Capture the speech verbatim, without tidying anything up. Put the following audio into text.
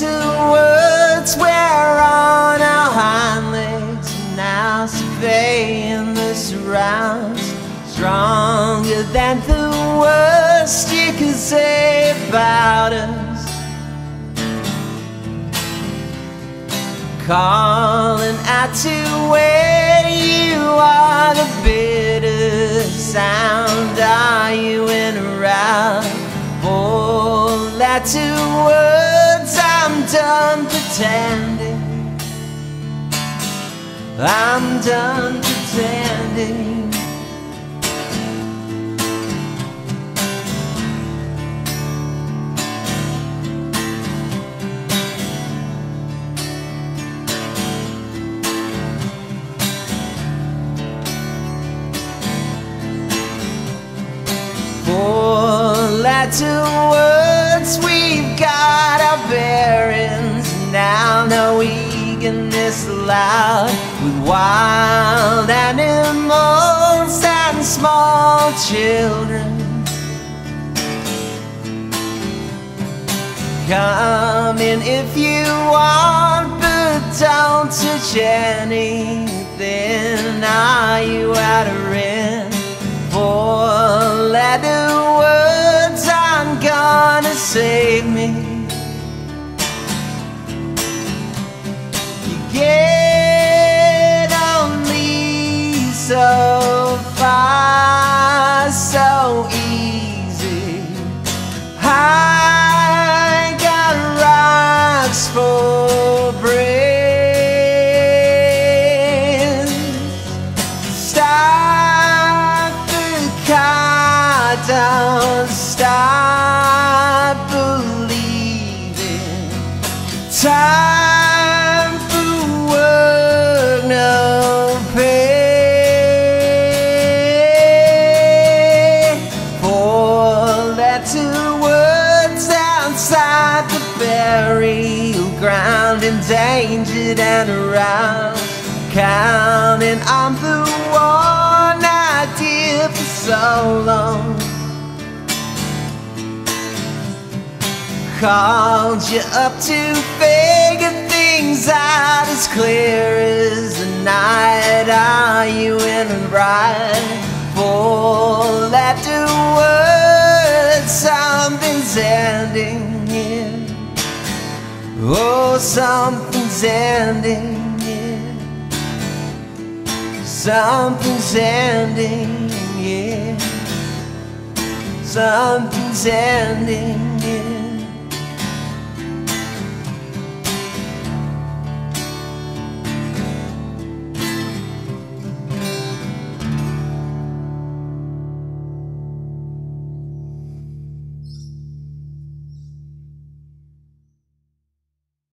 words, we're on our hind legs now, surveying the surrounds, stronger than the worst you could say about us, calling out to where you are. The bitter sound, are you in a rout? All out to words, I'm done pretending, I'm done pretending. Two words, we've got our bearings now, no eagerness allowed, with wild animals and small children, come in if you want, but don't touch anything. Are you out of rent? Four letter words, I'm gonna save me. You get only so far, so easy. I got rocks for brains. Stop the car, don't stop. Time for work, no pay. Four letter words outside the burial ground, endangered and aroused, counting on the one idea for so long. Called you up to figure things out as clear as the night. Are you in the right? Four letter words, something's ending here. Oh, something's ending here. Something's ending here. Something's ending here.